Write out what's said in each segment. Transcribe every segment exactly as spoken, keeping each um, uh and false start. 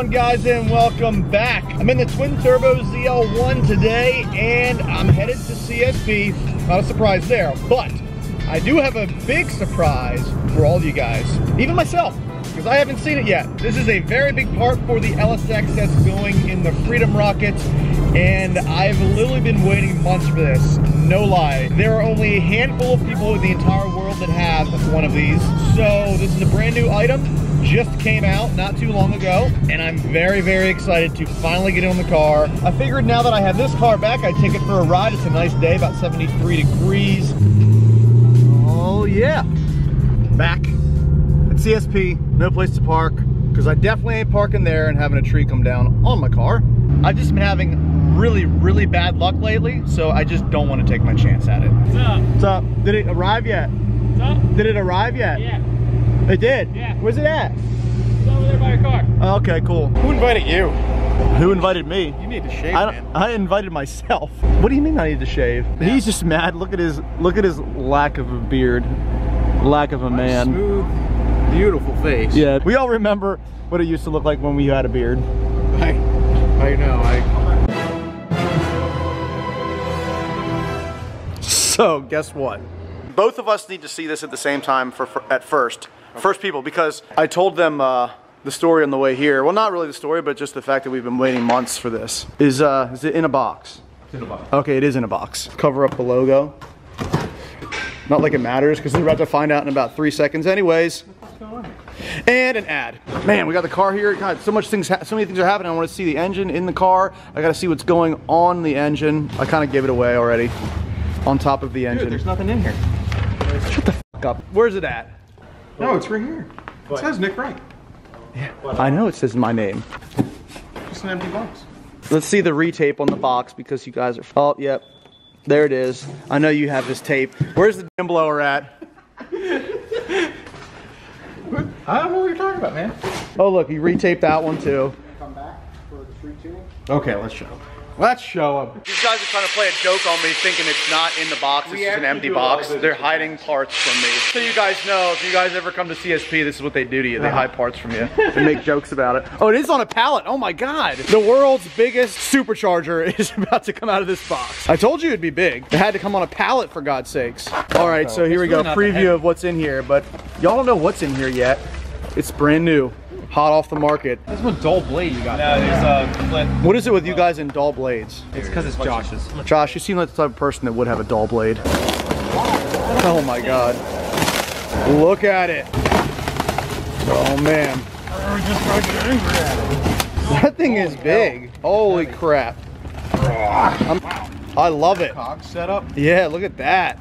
on, guys, and welcome back. I'm in the twin turbo Z L one today, and I'm headed to C S P. Not a surprise there, but I do have a big surprise for all of you guys, even myself, because I haven't seen it yet. This is a very big part for the L S X that's going in the Freedom Rocket, and I've literally been waiting months for this, no lie. There are only a handful of people in the entire world that have one of these, so this is a brand new item. Just came out not too long ago, and I'm very, very excited to finally get it on the car. I figured now that I have this car back, I'd take it for a ride. It's a nice day, about seventy-three degrees. Oh yeah. Back at C S P, no place to park, because I definitely ain't parking there and having a tree come down on my car. I've just been having really, really bad luck lately, so I just don't want to take my chance at it. What's up? What's up? Did it arrive yet? What's up? Did it arrive yet? Yeah. It did? Yeah. Where's it at? It's over there by your car. Oh, okay, cool. Who invited you? Who invited me? You need to shave, I man. I invited myself. What do you mean I need to shave? Yeah. He's just mad. Look at his look at his lack of a beard. Lack of a man. Smooth, beautiful face. Yeah. We all remember what it used to look like when we had a beard. I, I know. I... So, guess what? Both of us need to see this at the same time for, for at first. Okay. First people, because I told them uh, the story on the way here. Well, not really the story, but just the fact that we've been waiting months for this. Is uh, is it in a box? It's in a box. Okay, it is in a box. Cover up the logo. Not like it matters, because we're about to find out in about three seconds anyways. What's going on? And an ad. Man, we got the car here. God, so much things, so many things are happening. I want to see the engine in the car. I got to see what's going on the engine. I kind of gave it away already. On top of the engine. Dude, there's nothing in here. Shut the f up. Where's it at? No, it's right here. It says Nick Wright. Yeah, I know it says my name. Just an empty box. Let's see the retape on the box because you guys are. Oh, yep. There it is. I know you have this tape. Where's the damn blower at? I don't know what you're talking about, man. Oh, look, you retaped that one too. Come back for the free tuning. Okay, let's show. Let's show them. These guys are trying to play a joke on me thinking it's not in the box, it's just an empty box. They're hiding parts from me. So you guys know, if you guys ever come to C S P, this is what they do to you. They hide parts from you and make jokes about it. Oh, it is on a pallet. Oh my God. The world's biggest supercharger is about to come out of this box. I told you it'd be big. It had to come on a pallet for God's sakes. All right, so here we go. Preview of what's in here, but y'all don't know what's in here yet. It's brand new. Hot off the market. That's what dull blade you got. No, there's a what is it with you guys and dull blades? It's because it's Josh's. Josh, you seem like the type of person that would have a dull blade. Oh my God. Look at it. Oh man. That thing is big. Holy crap. I'm, I love it. Cog setup. Yeah, look at that.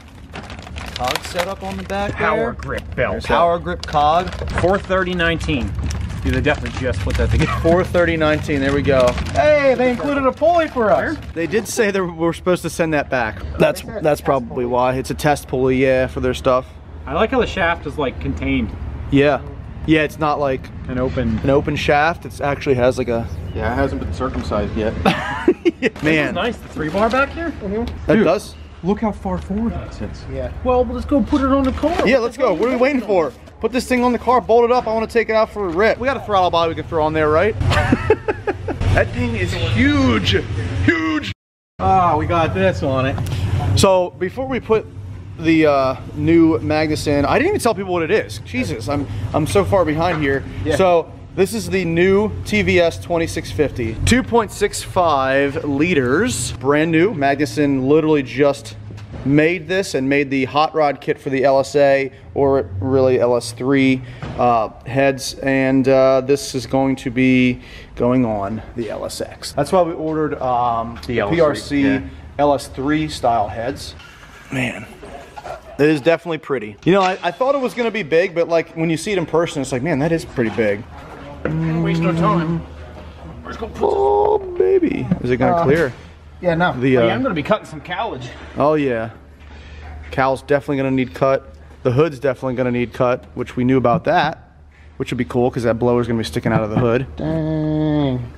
Cog setup on the back there. Power grip belt. Power grip cog. four thirty nineteen. Dude, they definitely just put that together. four thirty nineteen, there we go. Hey, they included a pulley for us. They did say that we're supposed to send that back. That's that's probably why. It's a test pulley, yeah, for their stuff. I like how the shaft is like contained. Yeah. Yeah, it's not like an open an open shaft. It actually has like a... Yeah, it hasn't been circumcised yet. Yeah. Man. It's nice, the three bar back here. Mm-hmm. That Dude, does. Look how far forward that sits. Yeah. Well, let's go put it on the car. Yeah, let's go. What are we waiting for? Put this thing on the car, bolt it up. I want to take it out for a rip. We got a throttle body we can throw on there, right? That thing is huge, huge. Ah, oh, we got this on it. So before we put the uh, new Magnuson, I didn't even tell people what it is. Jesus, I'm I'm so far behind here. Yeah. So this is the new T V S twenty-six fifty, two point six five liters, brand new. Magnuson literally just made this and made the hot rod kit for the L S A, or really L S three uh, heads, and uh, this is going to be going on the L S X. That's why we ordered um, the, the L S three, P R C, yeah. L S three style heads. Man, it is definitely pretty. You know, I, I thought it was gonna be big, but like when you see it in person, it's like, man, that is pretty big. Can't waste no time. Where's gonna put oh, baby. Is it gonna uh, clear? Yeah, no. The, uh, oh, yeah, I'm gonna be cutting some cowlage. Oh yeah, cowl's definitely gonna need cut. The hood's definitely gonna need cut, which we knew about that, which would be cool because that blower's gonna be sticking out of the hood. Dang.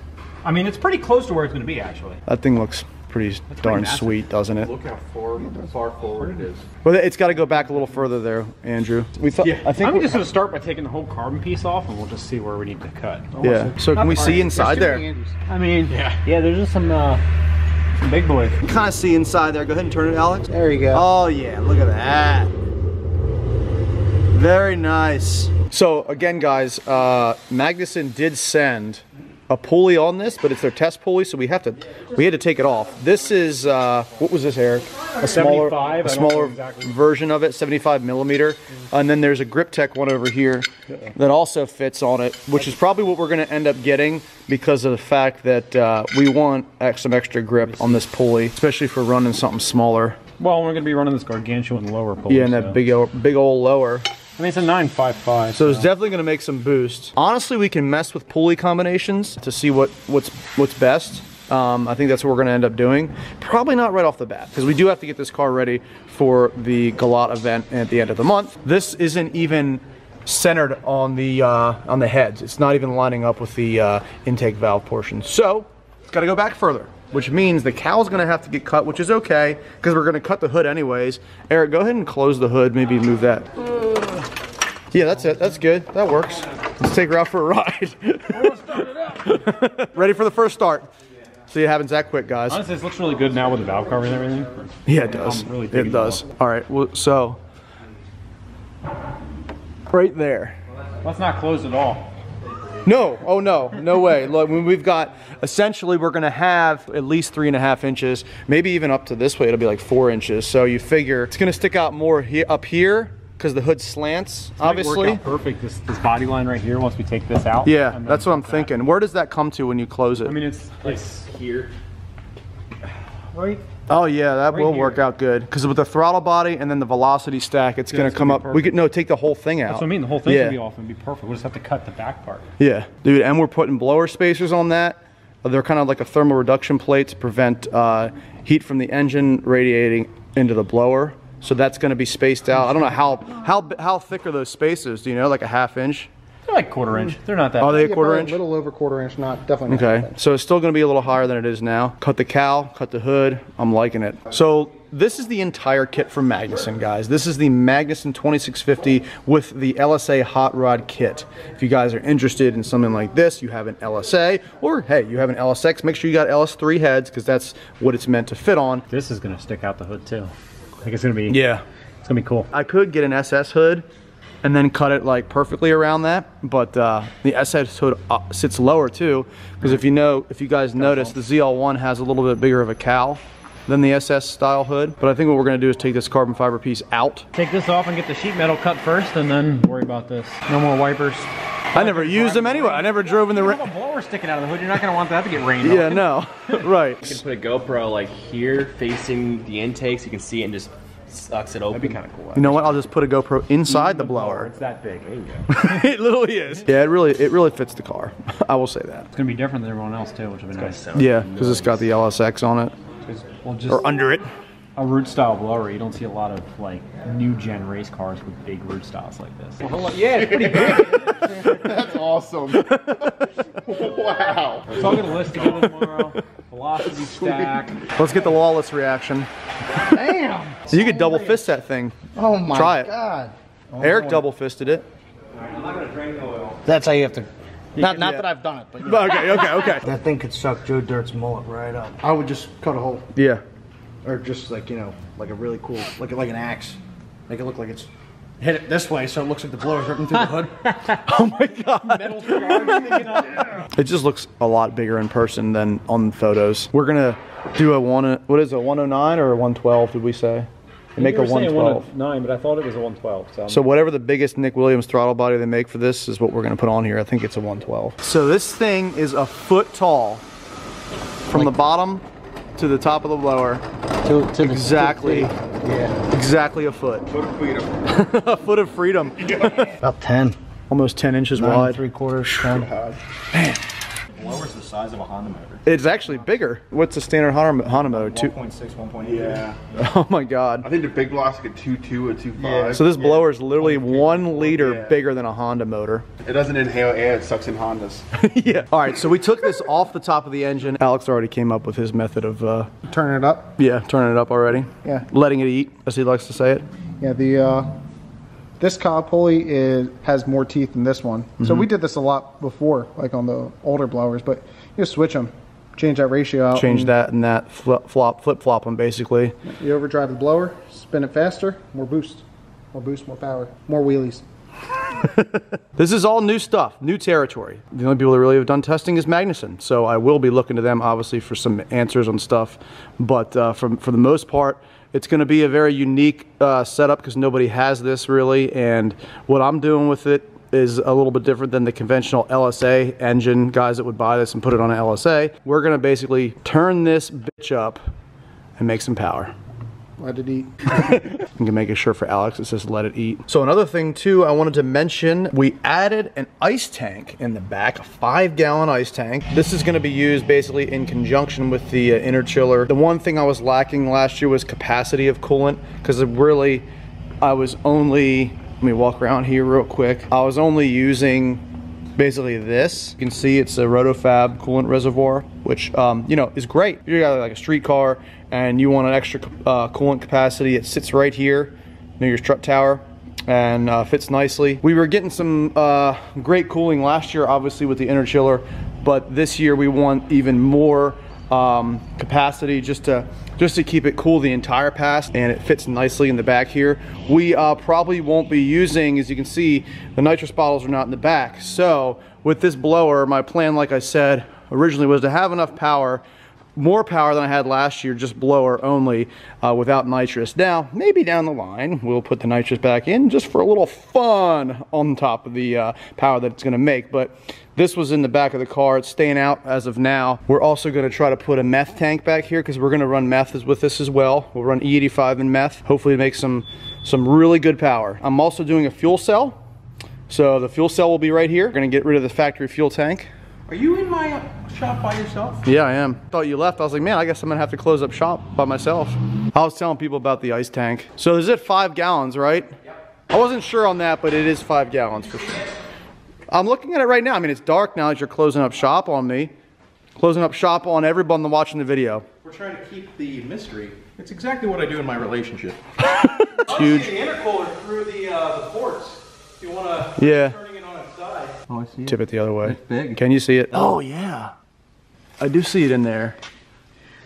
I mean, it's pretty close to where it's gonna be actually. That thing looks pretty That's darn massive. sweet, doesn't it? Look how far, far forward it is. Well, it's got to go back a little further there, Andrew. We thought. Yeah. I think I'm just going to start by taking the whole carbon piece off, and we'll just see where we need to cut. I yeah. So can we see inside there? Andrews. I mean, yeah. yeah, there's just some. Uh, Big boy. Kind of see inside there. Go ahead and turn it, Alex. There you go. Oh yeah, look at that. Very nice. So again, guys, uh, Magnuson did send a pulley on this, but it's their test pulley, so we have to, we had to take it off. This is uh, what was this, Eric? A smaller, a smaller exactly. version of it, seventy-five millimeter, and then there's a Grip-Tech one over here that also fits on it, which is probably what we're going to end up getting because of the fact that uh, we want some extra grip on this pulley, especially for running something smaller. Well, we're going to be running this gargantuan lower pulley. Yeah, and that so. big, old, big old lower. I mean, it's a nine five five. So, so it's definitely going to make some boost. Honestly, we can mess with pulley combinations to see what, what's, what's best. Um, I think that's what we're going to end up doing. Probably not right off the bat, because we do have to get this car ready for the Gallant event at the end of the month. This isn't even centered on the, uh, on the heads. It's not even lining up with the uh, intake valve portion. So it's got to go back further, which means the cowl's gonna have to get cut, which is okay, because we're gonna cut the hood anyways. Eric, go ahead and close the hood, maybe move that. Yeah, that's it, that's good, that works. Let's take her out for a ride. Ready for the first start. See, it happens that quick, guys. Honestly, this looks really good now with the valve cover and everything. Yeah, it does, really it does. All right, well, so, right there. Well, that's not closed at all. No, oh no, no way. Look, when we've got, essentially we're gonna have at least three and a half inches, maybe even up to this way, it'll be like four inches. So you figure it's gonna stick out more he up here because the hood slants, it's obviously. Work out perfect, this, this body line right here once we take this out. Yeah, that's what I'm that. thinking. Where does that come to when you close it? I mean, it's like here, right? Oh yeah, that right will here. work out good. Because with the throttle body and then the velocity stack, it's yeah, gonna come gonna up. Perfect. We could no take the whole thing out. That's what I mean. The whole thing yeah. can be off and be perfect. We'll just have to cut the back part. Yeah, dude. And we're putting blower spacers on that. They're kind of like a thermal reduction plate to prevent uh, heat from the engine radiating into the blower. So that's gonna be spaced out. I don't know how how how thick are those spacers? Do you know, like a half inch? They're like quarter inch. They're not that. Are they a quarter inch? A little over quarter inch, not definitely. Not okay, so it's still going to be a little higher than it is now. Cut the cowl, cut the hood. I'm liking it. So this is the entire kit from Magnuson, guys. This is the Magnuson twenty-six fifty with the L S A hot rod kit. If you guys are interested in something like this, you have an L S A, or hey, you have an L S X. Make sure you got L S three heads because that's what it's meant to fit on. This is going to stick out the hood too. I think it's going to be. Yeah, it's going to be cool. I could get an S S hood and then cut it like perfectly around that, but uh, the S S hood sits lower too, because if you know, if you guys notice, the Z L one has a little bit bigger of a cowl than the S S style hood. But I think what we're gonna do is take this carbon fiber piece out. Take this off and get the sheet metal cut first, and then worry about this. No more wipers. I never used them anyway. I never drove in the rain. You have a blower sticking out of the hood. You're not going to want that to get rained on. Yeah, no, right. You can put a GoPro like here facing the intakes. You can see it and just sucks it open. That'd be kind of cool. You know what? I'll just put a GoPro inside the blower. It's that big. There you go. It literally is. Yeah, it really, it really fits the car. I will say that. It's going to be different than everyone else too, which would be nice. Yeah, because it's got the L S X on it. Well, just or under it. A root style blower, you don't see a lot of like new gen race cars with big root styles like this. Well, yeah, it's pretty big. That's awesome. Wow. So I'll get a list together tomorrow. Velocity stack. Let's get the Lawless reaction. Damn. So you could double fist that thing. Oh my Try it. God. Oh, Eric double fisted it. All right, I'm not gonna drain the oil. That's how you have to. You not, can, not yeah. that I've done it, but yeah. Okay, okay, okay. That thing could suck Joe Dirt's mullet right up. I would just cut a hole. Yeah, or just like you know, like a really cool, like like an axe, make it look like it's hit it this way, so it looks like the blower's ripping through the hood. Oh my God! Metal shards sticking out. It just looks a lot bigger in person than on photos. We're gonna do a one. What is it, a one oh nine or a one twelve? Did we say? They make a one twelve. one oh nine, but I thought it was a one twelve. So, so whatever the biggest Nick Williams throttle body they make for this is what we're going to put on here. I think it's a one twelve. So this thing is a foot tall from like the bottom to the top of the blower. To, to exactly. The, to, yeah. Exactly a foot. Foot of freedom. A foot of freedom. About ten. Almost ten inches Nine wide. Three quarters. ten. Man. Blowers was size of a Honda motor. It's actually bigger. What's the standard Honda, Honda motor? one point six, one point eight. Yeah. Oh my God. I think the big blocks get two point two or two point five. Yeah. So this yeah. blower is literally one liter yeah. bigger than a Honda motor. It doesn't inhale air, it sucks in Hondas. Yeah. All right, so we took this off the top of the engine. Alex already came up with his method of... Uh, turning it up? Yeah, turning it up already. Yeah. Letting it eat, as he likes to say it. Yeah, the... Uh, This cob pulley is, has more teeth than this one. Mm-hmm. So we did this a lot before, like on the older blowers, but you just switch them, change that ratio out. Change and that and that, flip flop, flip flop them basically. You overdrive the blower, spin it faster, more boost, more boost, more power, more wheelies. This is all new stuff, new territory. The only people that really have done testing is Magnuson. So I will be looking to them obviously for some answers on stuff, but uh, from, for the most part, it's going to be a very unique uh, setup because nobody has this really, and what I'm doing with it is a little bit different than the conventional L S A engine guys that would buy this and put it on an L S A. We're going to basically turn this bitch up and make some power. Let it eat. I'm gonna make a shirt for Alex that says let it eat. So another thing too I wanted to mention, we added an ice tank in the back, a five gallon ice tank. This is gonna be used basically in conjunction with the uh, inner chiller. The one thing I was lacking last year was capacity of coolant, because really I was only, let me walk around here real quick. I was only using basically this. You can see it's a Rotofab coolant reservoir, which um, you know, is great. You got like a street car and you want an extra uh, coolant capacity. It sits right here near your strut tower and uh, fits nicely. We were getting some uh, great cooling last year, obviously with the inner chiller, but this year we want even more um, capacity just to just to keep it cool the entire pass, and it fits nicely in the back here. We uh, probably won't be using, as you can see, the nitrous bottles are not in the back. So with this blower, my plan, like I said, originally was to have enough power, more power than I had last year, just blower only, uh, without nitrous. Now, maybe down the line, we'll put the nitrous back in just for a little fun on top of the uh, power that it's gonna make, but this was in the back of the car. It's staying out as of now. We're also gonna try to put a meth tank back here because we're gonna run meth with this as well. We'll run E eighty-five and meth, hopefully make some, some really good power. I'm also doing a fuel cell. So the fuel cell will be right here. We're gonna get rid of the factory fuel tank. Are you in my shop by yourself? Yeah, I am. Thought you left. I was like, man, I guess I'm gonna have to close up shop by myself. I was telling people about the ice tank. So is it five gallons, right? Yep. I wasn't sure on that, but it is five gallons for sure. I'm looking at it right now. I mean, it's dark now that you're closing up shop on me. Closing up shop on everyone watching the video. We're trying to keep the mystery. It's exactly what I do in my relationship. It's huge. The intercooler through the, uh, the ports. If you wanna yeah. turn it on its side. Oh, I see it. Tip it the other way. It's big. Can you see it? Oh, yeah. I do see it in there.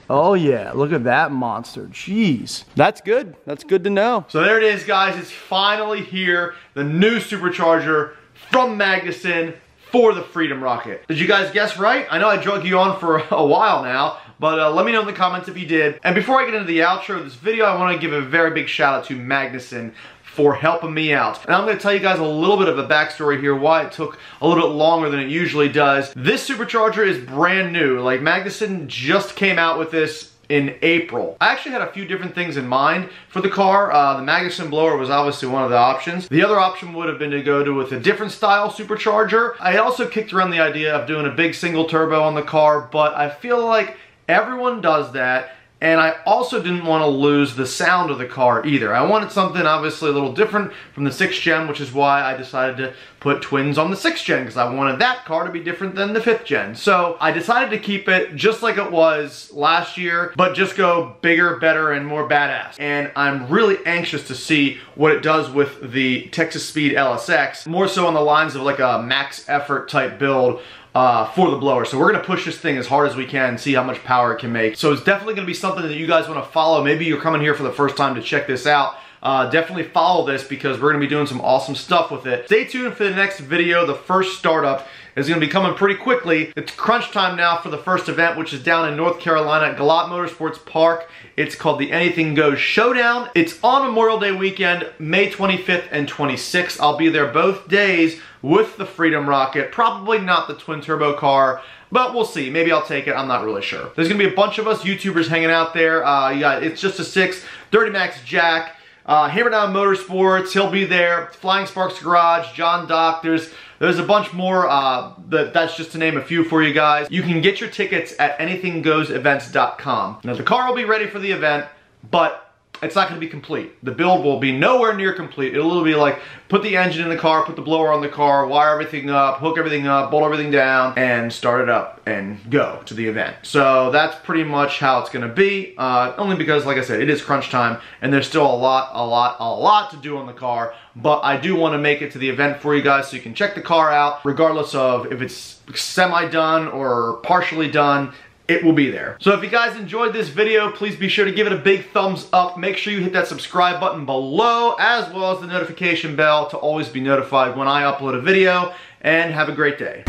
Oh yeah, look at that monster, jeez. That's good, that's good to know. So there it is guys, it's finally here, the new supercharger from Magnuson for the Freedom Rocket. Did you guys guess right? I know I drug you on for a while now, but uh, let me know in the comments if you did. And before I get into the outro of this video, I wanna give a very big shout out to Magnuson for helping me out. And I'm gonna tell you guys a little bit of a backstory here, why it took a little bit longer than it usually does. This supercharger is brand new. Like, Magnuson just came out with this in April. I actually had a few different things in mind for the car. Uh, the Magnuson blower was obviously one of the options. The other option would have been to go to with a different style supercharger. I also kicked around the idea of doing a big single turbo on the car, but I feel like everyone does that. And I also didn't want to lose the sound of the car either. I wanted something obviously a little different from the sixth gen, which is why I decided to put twins on the sixth gen, because I wanted that car to be different than the fifth gen. So I decided to keep it just like it was last year, but just go bigger, better, and more badass. And I'm really anxious to see what it does with the Texas Speed L S X, more so on the lines of like a max effort type build. Uh, for the blower. So we're gonna push this thing as hard as we can, see how much power it can make. So it's definitely gonna be something that you guys wanna follow. Maybe you're coming here for the first time to check this out. Uh, definitely follow this because we're gonna be doing some awesome stuff with it. Stay tuned for the next video. The first startup is gonna be coming pretty quickly. It's crunch time now for the first event, which is down in North Carolina at Gallant Motorsports Park. It's called the Anything Goes Showdown. It's on Memorial Day weekend, May twenty-fifth and twenty-sixth. I'll be there both days with the Freedom Rocket, probably not the twin turbo car, but we'll see. Maybe I'll take it, I'm not really sure. There's gonna be a bunch of us YouTubers hanging out there. Uh, you got It's Just a Six, Dirty Max Jack, Uh, Hammerdown Motorsports, he'll be there. Flying Sparks Garage, John Dock. There's, there's a bunch more. Uh, that, that's just to name a few for you guys. You can get your tickets at anything goes events dot com. Now, the car will be ready for the event, but it's not going to be complete. The build will be nowhere near complete. It'll be like, put the engine in the car, put the blower on the car, wire everything up, hook everything up, bolt everything down, and start it up and go to the event. So that's pretty much how it's going to be, uh, only because, like I said, it is crunch time, and there's still a lot, a lot, a lot to do on the car, but I do want to make it to the event for you guys so you can check the car out, regardless of if it's semi-done or partially done. It will be there. So if you guys enjoyed this video, please be sure to give it a big thumbs up. Make sure you hit that subscribe button below, as well as the notification bell to always be notified when I upload a video. And have a great day.